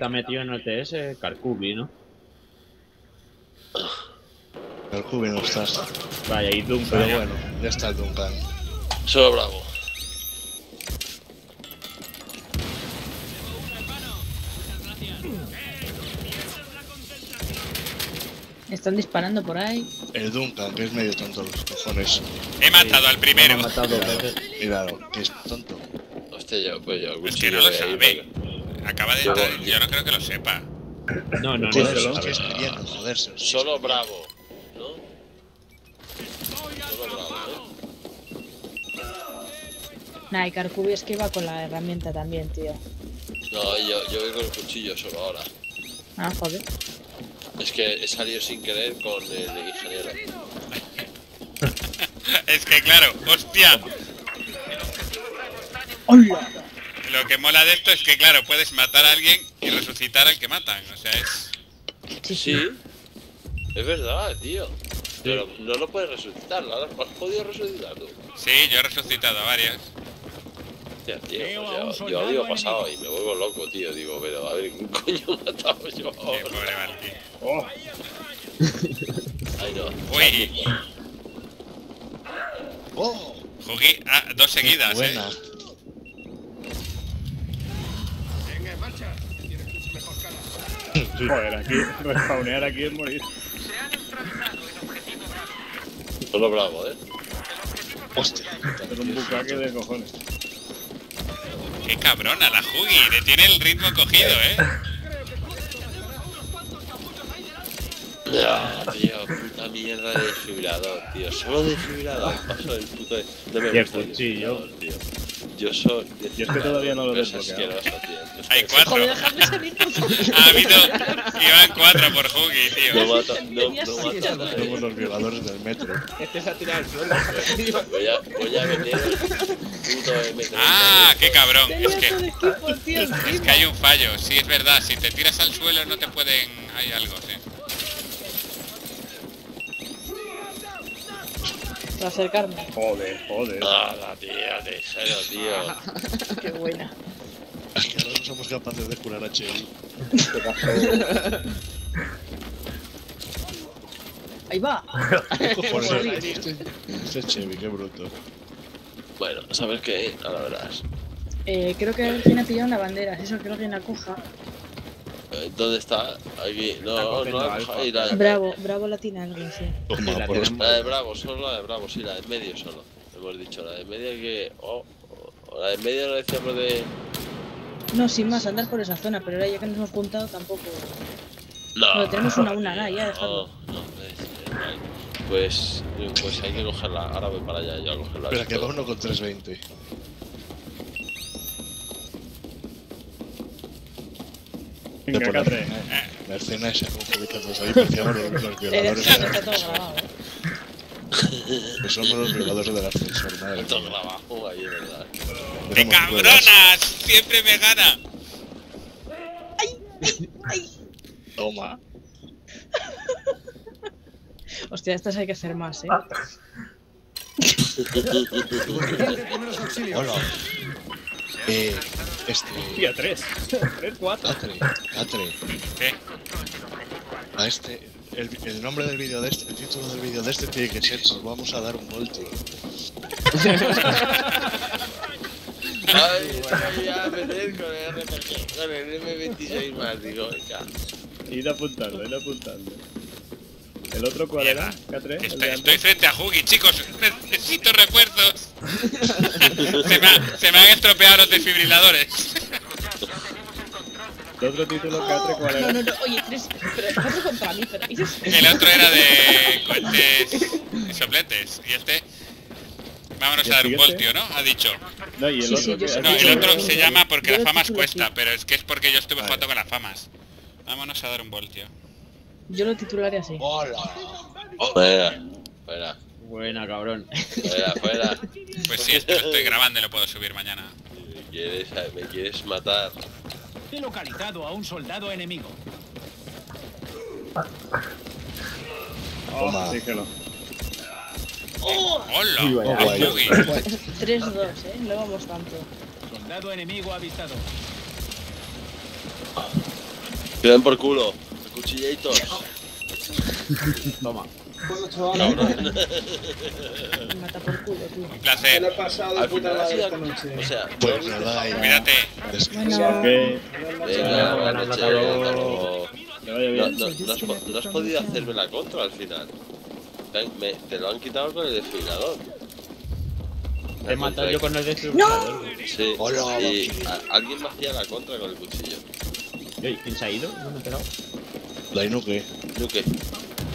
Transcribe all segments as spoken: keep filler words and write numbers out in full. está metido en O T S Carcubi, ¿no? Carcubi no estás. Vaya, y Duncan. Pero bueno, ya está el Duncan. Solo bravo. Están disparando por ahí. El Duncan, que es medio tonto los cojones. He matado al primero. No, matado, claro, que es tonto. Hostia, yo, pues yo, es que no lo sabe. Acaba de entrar, yo no creo que lo sepa. No, no, no. Solo bravo, ¿no? Solo bravo, ¿no? Nah, y Carcubi esquiva con la herramienta también, tío. No, yo, yo voy con el cuchillo solo ahora. Ah, joder. Es que he salido sin querer con el ingeniero. Es que claro, hostia. Hola. Lo que mola de esto es que claro, puedes matar a alguien y resucitar al que matan, o sea, es... Sí, sí. Es verdad, tío. Pero no lo puedes resucitar, ¿lo has podido resucitar tú? Sí, yo he resucitado a varias. Hostia, tío, pues ya, yo digo pasado y me vuelvo loco, tío. Digo, pero a ver, ¿qué coño he matado yo? Qué pobre Martín. Oh. Ay, no. Uy. Oh. Jugué ah, dos seguidas, buena. eh. Venga, en marcha. Tienes mucho mejor cara. Joder, aquí, respawnear aquí es morir. Se han neutralizado el objetivo bravo. Solo bravo, eh. Hostia, es un bucaque de cojones. Qué cabrona la Jugi, le tiene el ritmo cogido, eh. No, tío, puta mierda de desfibrilador, tío. Solo desfibrilador, paso del puto de... No me gusta el desfibrilador, tío. Yo soy... Yo es que todavía no lo desbloqueo. Hay cuatro. Ha habido... Iban cuatro por Jugi, tío. No mata... No, no mata nada. Somos los violadores del metro. Este se ha tirado el suelo. Voy a... Voy a meter... Puto M treinta y dos. Ah, qué cabrón. Es que... Es que hay un fallo. Sí, es verdad. Si te tiras al suelo no te pueden... Hay algo, sí. Acercarme. Joder, joder. Nada, tía, te jero, tío. Qué buena. Es que ahora no somos capaces de curar a H L. Ahí va. Ese es Chevy, qué bruto. Bueno, ¿sabes qué? Ahora verás. Eh, creo que alguien ha pillado una bandera, eso creo que en la coja. ¿Dónde está? Aquí. No, no la coja. Y la de... Bravo, bravo latina alguien, sí. Toma, la, por... la de Bravo, solo la de Bravo, sí, la de medio solo. Hemos dicho, la de media que... Oh, oh, la de media no decíamos de... No, sin más, andar por esa zona, pero ahora ya que nos hemos juntado tampoco... No, pero tenemos una a una, nada, ya dejadlo. No, no, pues... Pues hay que cogerla, ahora voy para allá, yo a cogerla. Pero que va uno con tres veinte. Venga, eh, la escena esa con publicados ahí, parecíamos los, los violadores del ascensor. Que somos los violadores del ascensor, madre mía. Todo abajo, ahí es verdad. ¡Qué cabronas! ¡Siempre me gana! ¡Ay! ¡Ay! ¡Ay! Toma. Hostia, estas hay que hacer más, eh. Hola. Eh, este... Tía, tres. Tres, cuatro. Catre, Catre. ¿Qué? A este... El, el nombre del vídeo de este, el título del vídeo de este tiene que ser Nos vamos a dar un voltio. Ay, bueno, voy a meter con el R P G, con el M veintiséis más, digo, ya. Id apuntando, id apuntando. ¿El otro cuál era? Catre, estoy, estoy frente a Jugi, chicos. Necesito refuerzos. se, me ha, se me han estropeado los desfibriladores. El otro título, Catre, ¿cuál era? No, no, no. Oye, tres... Pero, contra mí, pero... El otro era de... Cohetes... Y sopletes. Y este... Vámonos a dar un voltio, ¿no? Ha dicho. No, y el otro... No, el otro se llama porque las famas cuesta, pero es que es porque yo estuve jugando con las famas. Vámonos a dar un voltio. Yo lo titularé así. ¡Hola! Oh, fuera, fuera. Buena, cabrón. Fuera, fuera. Pues sí, esto lo estoy grabando y lo puedo subir mañana. Me quieres, me quieres matar. He localizado a un soldado enemigo. Toma, oh, déjalo. ¡Oh! ¡Hola! tres dos, eh. No vamos tanto. Soldado enemigo avistado. Te dan por culo. Cuchilladitos. Toma. Cabrón. Mata por culo, tío. Un placer. Al pasado puta la esta noche. O sea, pues nada. Cuídate. Descansa. Venga, buenas noches. No has podido hacerme la contra al final. Te lo han quitado con el desfibrilador. Te he matado yo con el desfibrilador. Sí. Y alguien me hacía la contra con el cuchillo. ¿Quién se ha ido? No me he enterado. La Inuke. Inuke.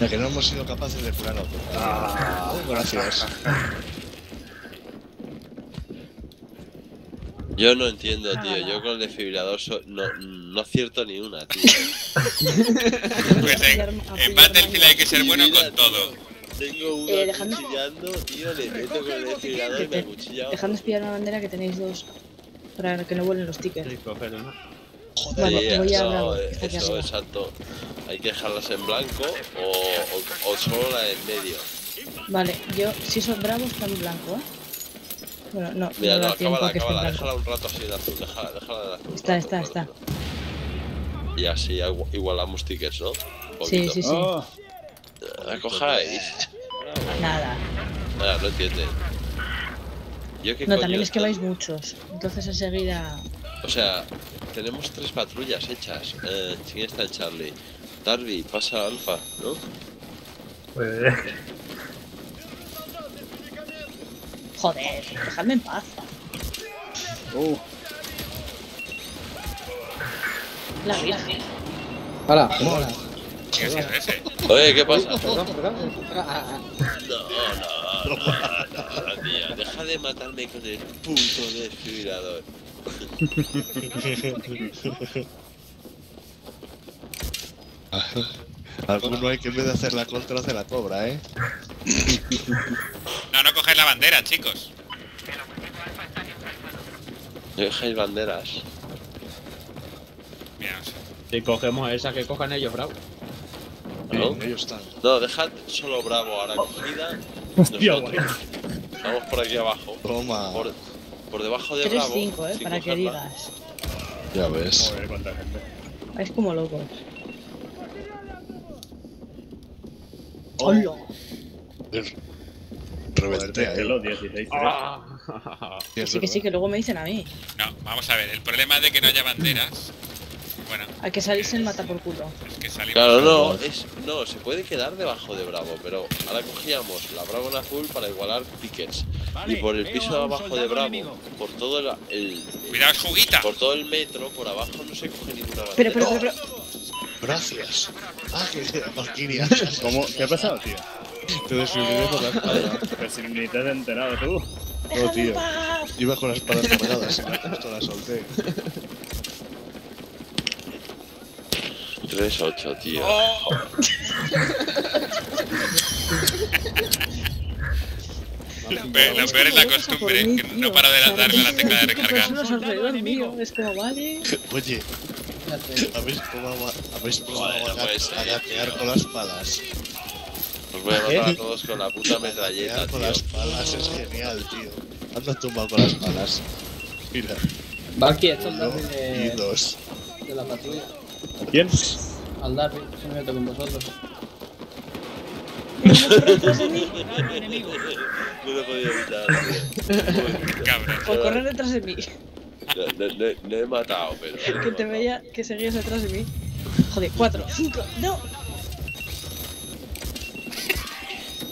Ya que no hemos sido capaces de curar a otro. Ah, gracias. Yo no entiendo, tío. Yo con el desfibrilador so no, no acierto ni una, tío. Pues en, en Battlefield hay que ser bueno mira, con tío, todo. Tengo uno eh, cuchillando, tío. Le meto con el desfibrilador y me acuchillado. Dejadme espiar una bandera que tenéis dos. Para que no vuelen los tickets. Sí, cogerlo, ¿no? Bueno, sí, voy a no, hablar, eso, exacto. Hay que dejarlas en blanco o, o, o solo la en medio. Vale, yo, si son bravos, está en blanco, ¿eh? Bueno, no, mira, no, no, acábala, acábala, déjala un rato así de azul, déjala, déjala de azul. Está, rato, está, está. Rato. Y así igualamos tickets, ¿no? Sí, sí, sí. Oh. La cojáis. Nada. Nada, no entiende. Yo, ¿qué no, coño, también es que vais muchos, entonces enseguida... O sea, tenemos tres patrullas hechas. Eh, ¿Quién está el Charlie? Darby, pasa Alfa, ¿no? Pues... Joder, dejadme en paz. Uh. La Virgen. ¡Hala! ¡Hola! ¿Qué es ese? Oye, ¿qué pasa? Perdón, perdón. No, no, no, no, tío. Deja de matarme con el puto desfibrilador. Alguno hay que en vez de hacer la contra hace la cobra, ¿eh? No, no cogáis la bandera, chicos. No cogáis banderas. Mira, si cogemos esa que cojan ellos, bravo. No, ellos están. No, dejad solo bravo ahora cogida. Hostia, vamos por aquí abajo. Toma. Por... Por debajo de bravo. tres cinco, eh, para que digas. Ya ves. Joder, cuánta gente. Es como locos. ¡Hola! Reventea, eh. dieciséis, ah. Sí, que sí, que luego me dicen a mí. No, vamos a ver, el problema de que no haya banderas. Bueno. Hay que salirse el mata por culo. Es que salimos. Claro, no, es, no, se puede quedar debajo de bravo, pero ahora cogíamos la bravo en azul para igualar pickets. Vale, y por el piso de abajo de bravo, enemigo. por todo el, el, Mira, juguita. Por todo el metro, por abajo no se coge ninguna bandera. Pero, pero, pero, pero... Gracias. Ah, que Valkyria. ¿Cómo? ¿Qué ha pasado, tío? Te desfibrilé con la espada. Pero si ni te has enterado tú. No, tío. Iba con las espadas cargadas, justo la solté. tres ocho, tío. Oh. Lo peor, lo peor es la costumbre, mí, que no para de darle la tecla de recargar. Es como, vale. Oye, habéis probado, habéis probado no, no a, ser, a gatear con las palas. Os voy a matar a todos con la puta metralleta, tío. Con las palas es genial, tío. Anda tumbado con las palas. Mira. Va aquí, esto es de... dos. De la patrulla. ¿Quién? Al Darby, se me meto con vosotros. ¡No lo he podido evitar! Por correr detrás de mí. No, no, no, no he matado, pero... Que te veía que seguías detrás de mí. Joder, cuatro, cinco, no.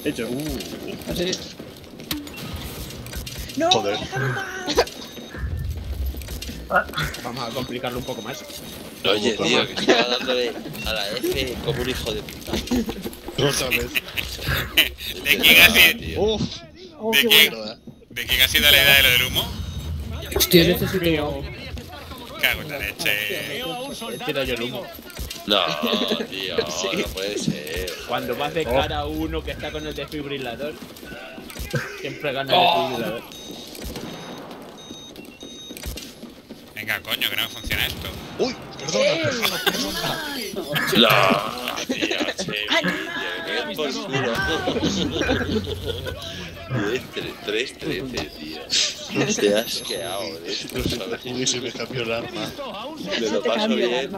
Hecho. Uh, ¿En serio? ¡No! Joder. Vamos a complicarlo un poco más. Oye, tío, que estaba dándole a la F como un hijo de puta. Otra vez. ¿De quién ha sido? Uf. Oh, ¿De, quién, ¿De quién ha sido la idea de lo del humo? Hostia, yo necesito. Cago en la leche. He tirado yo el humo. No, tío, sí. No puede ser. Cuando más de cara a uno que está con el desfibrilador, siempre gana el oh. desfibrilador. Venga, coño, que no funciona esto. ¡Uy! Perdona, eh, perdona, perdona. No, tío, che. Por culo. tres trece, tío. Hostia, has quedado, ¿eh? Se me cambió el arma. Me lo paso bien,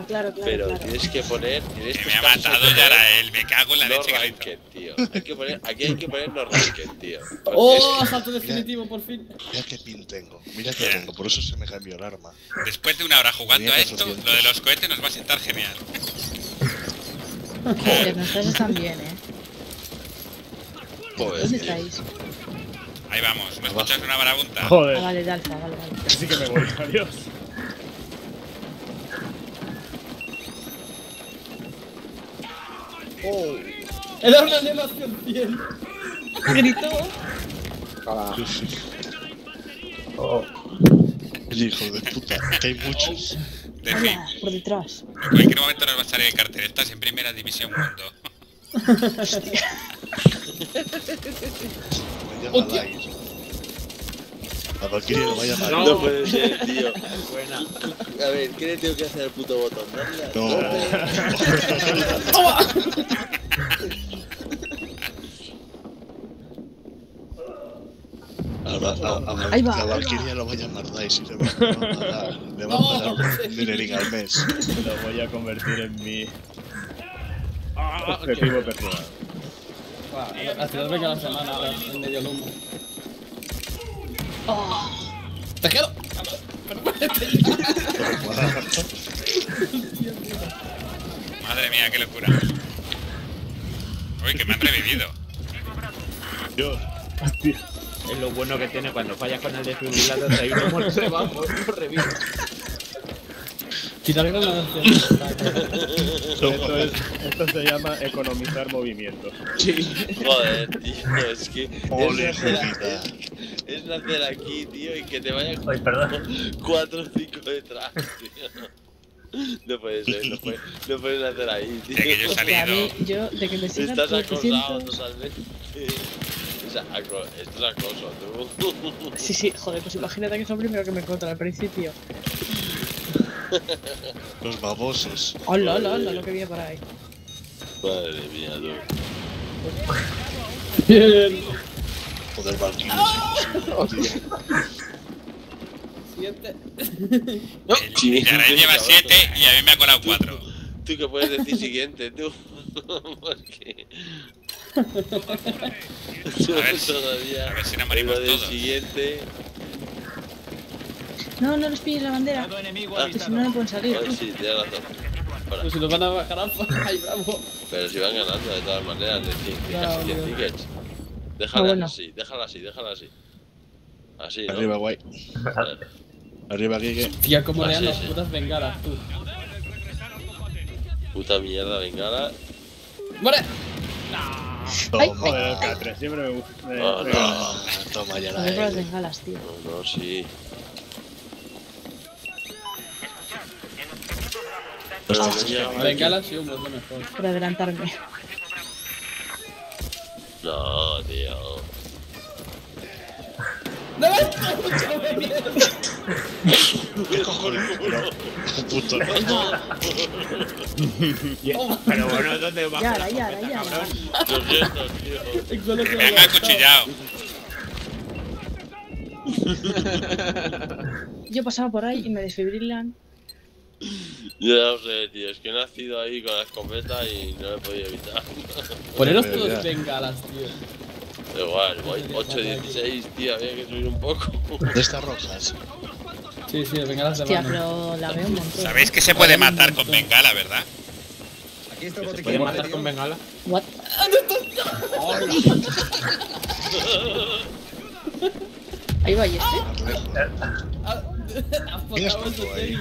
pero tienes que poner. Que me ha matado ya la él, me cago en la leche que tío. Hay que poner, aquí hay que poner los ranked, tío. ¡Oh! Salto definitivo, por fin. Mira qué pin tengo, mira qué tengo, por eso se me cambió el arma. Después de una hora jugando a esto, lo de los cohetes nos va a sentar genial. Ustedes están bien, eh. ¿Dónde estáis? Ahí vamos, ¿me escuchas una marabunta? Joder. Ah, vale, Dalfa, vale, vale. Así que me voy, adiós. Oh. ¡Era una animación cien! ¡Gritó! Ah. Oh. El hijo de puta, que hay muchos. De fin. Hola, por detrás. En cualquier momento nos va a salir el cartel. Estás en primera división mundo. Hostia. Oh, tío. La Valkyrie lo vaya mal. No puede ser, tío. Buena. A ver, ¿qué le tengo que hacer al puto botón? No. ¡Toma! La Valkyrie lo vaya a mardar y le va a pagar un dinero al mes. Lo voy a convertir en mi objetivo personal. Hacia dos veces a la semana, en medio lomo. ¡Oh! ¡Te quedo! Madre mía, qué locura. Uy, que me han revivido. Dios. Hostia. Es lo bueno que tiene cuando fallas con el desfibrilador de ahí uno muerto debajo, no revive. Quitarle la noción. Esto, es, esto se llama economizar movimientos. Sí. Joder, tío, es que. Ole, es, nacer, es nacer aquí, tío, y que te vayan con cuatro o cinco detrás, tío. No puede ser, no puedes, no puedes nacer ahí, tío. De que yo he salido. O sea, a mí, yo, de que me sigan, estás acosado totalmente. O sea, aco esto es acoso, tú. Sí, sí, joder, pues imagínate que es lo primero que me encuentro al principio. Los babosos. Hola, hola, hola, lo que viene para ahí. Madre mía, tú. Bien. Joder, Valkyrie. ¡Oh! Siguiente. No, sí, Yaren lleva siete y a mí me ha colado cuatro. Tú, tú que puedes decir siguiente, tú. Porque... a ver, todavía. A ver si nos morimos todos. Siguiente. No, no les pilles la bandera, que si no, no pueden salir. Ay, sí, tienes razón. Pero si nos van a bajar alfa, ay, bravo. Pero si van ganando de todas maneras, de cien tickets. Déjala así, déjala así, déjala así. Así, ¿no? Arriba, guay. Arriba, Kike. Tía, como le dan las putas bengalas, tú. Puta mierda, bengala. ¡Muere! Toma, el catre, siempre me gusta. No, no, toma ya la de. Las bengalas, tío. No, no, sí. Bengala sí, un poco mejor. Por adelantarme. No, tío. ¡No me está mucho de miedo! ¡Qué cojones! ¡Puto! Pero bueno, ¿dónde vas? Ya, la ya, la ya. Lo siento, tío. ¡Que me han acuchillado! Yo pasaba por ahí y me desfibrilan. Ya lo sé, tío, es que he nacido ahí con la escopeta y no lo he podido evitar. Poneros todos bengalas, tío. Igual, guay, ocho dieciséis, tío, había que subir un poco. De estas rojas. Sí, sí, bengalas de mano. Hostia, pero la veo un montón. Sabéis que se puede matar con bengala, ¿verdad? Aquí está botiquín. ¿Se puede matar con bengala? What? Ahí va, ¿y este? ¿Qué has puesto ahí?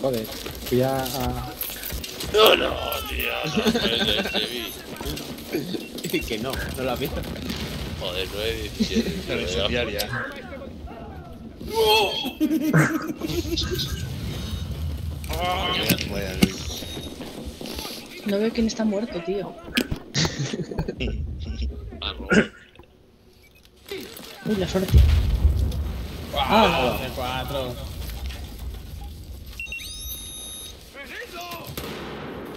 Joder, voy a... No, no, tío. Que no, no lo has visto. Joder, nueve diecisiete. No veo quién está muerto, tío. Uy, la suerte. Wow, ah, cuatro.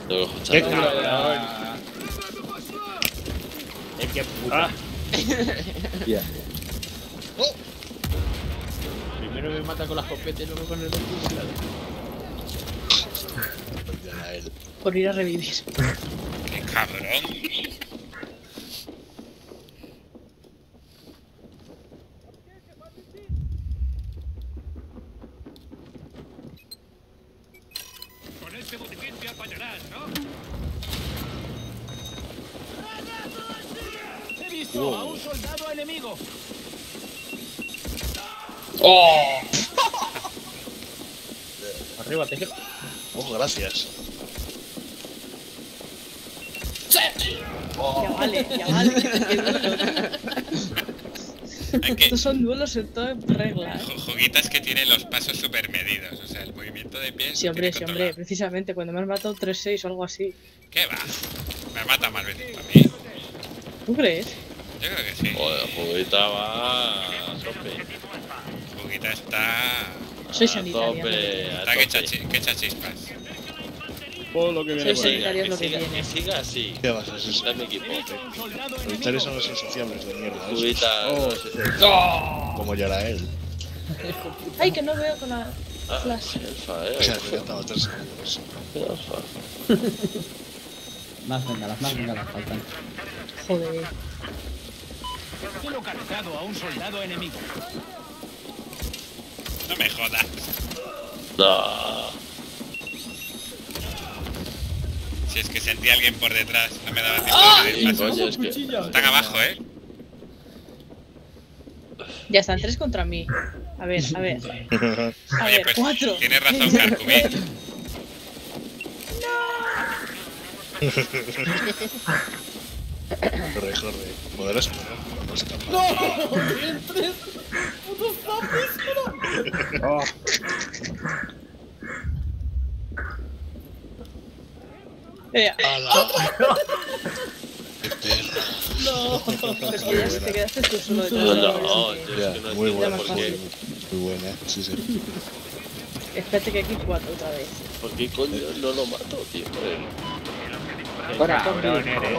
Tengo que escuchar. ¡Qué cabrón! ¡Es que puta! Yeah. Oh. Primero me mata con las copetas y luego con el ventilador. Por ir a revivir. ¡Qué cabrón! ¡Oh! Arriba, te quedo. ¡Oh, gracias! ¡Oh! Ya vale, ya vale. Que... Estos son duelos en todo en regla. ¿Eh? Juguitas que tienen los pasos super medidos. O sea, el movimiento de pies. Sí, hombre, sí, hombre. Precisamente cuando me has matado tres seis o algo así. ¿Qué va? Me mata mal Benito a mí. ¿Tú crees? Yo creo que sí. Joder, Juguita va a tope. Juguita está... Soy sanitaria. Está que echa chispas. Todo lo que viene. Soy sanitaria es lo que viene. Que siga así. ¿Qué vas a asustar mi equipo? Los militares son los insociables de mierda. Juguita... ¡Oh! Como llora él. Ay, que no veo con la... flash. Elfa, eh. O sea, que estaba tres segundos. Elfa. Más bengalas, más bengalas faltan. Joder. He localizado a un soldado enemigo. No me jodas. No. Si es que sentí a alguien por detrás, no me daba tiempo ¡Ah! de ir paso. Es que... Están abajo, eh. Ya están tres contra mí. A ver, a ver. A Oye, ver, pues, cuatro. Tienes razón, Carcubí. No. Corre, corre. Podrás esperar, no escapar. ¡No! ¡Bien tres! ¡Putos papis! ¡No! ¡Hala! ¡Qué perra! ¡No! Es que ya si te quedaste tú solo de todo. No, no, no. Muy buena, porque... Muy buena, sí, sí. Espérate que aquí cuatro otra vez. ¿Por qué coño no lo mato, tío? Ahora, cabrón, eres.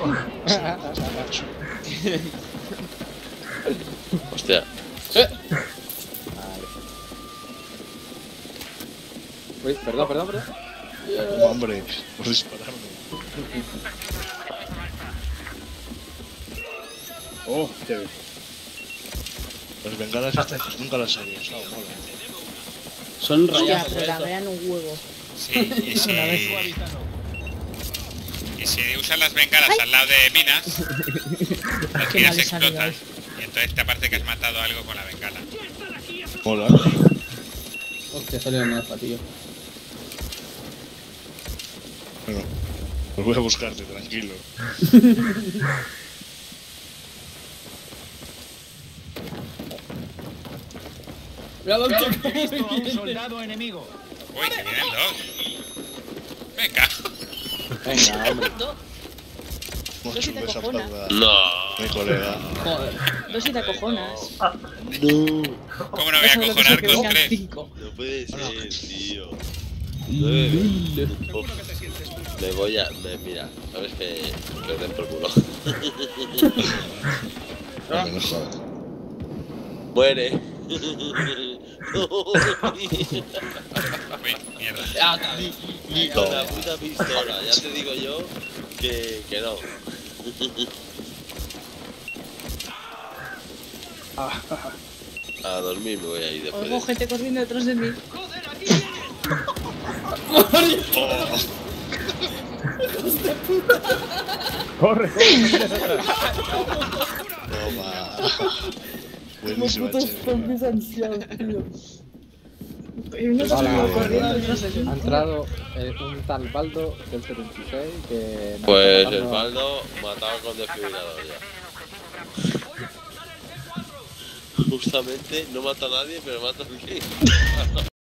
Hostia. ¿Eh? Vale. Uy, perdón, perdón, perdón. Yeah. Hombre, por dispararme. Oh, qué bien. Las bengalas estas nunca las harías, no, mola. Son rayadas. Pero la vean un huevo. Sí, y sí. Y si usan las bengalas ¡Ay! Al lado de minas, las minas explotan. Y entonces te parece que has matado algo con la bengala. Hola. Hostia, sale el alfa, tío. Bueno, pues voy a buscarte, tranquilo. ¡Cuidado, chico! ¡Un soldado enemigo! ¡Uy, que vienen dos! ¡Me cago! Venga, hombre. Dos y te acojonas. No, mi colega. Joder. Dos y te acojonas. No. ¿Cómo no voy a acojonar con tres? No puede ser, tío. No me voy a... Mira, sabes que... Me den por culo. Muere. Mierda. Ni con la puta pistola, ya te digo yo que, que no. A dormir me voy a ir después. Ojo, gente corriendo detrás de mí. ¡Joder, aquí viene! ¡Hijos de puta! ¡Corre! Toma. Los putos zombies ansiados, tío. Ha entrado un tal Baldo del setenta y seis que... Pues el Baldo mataba con desfibrilador ya. Justamente no mata a nadie, pero mata a alguien.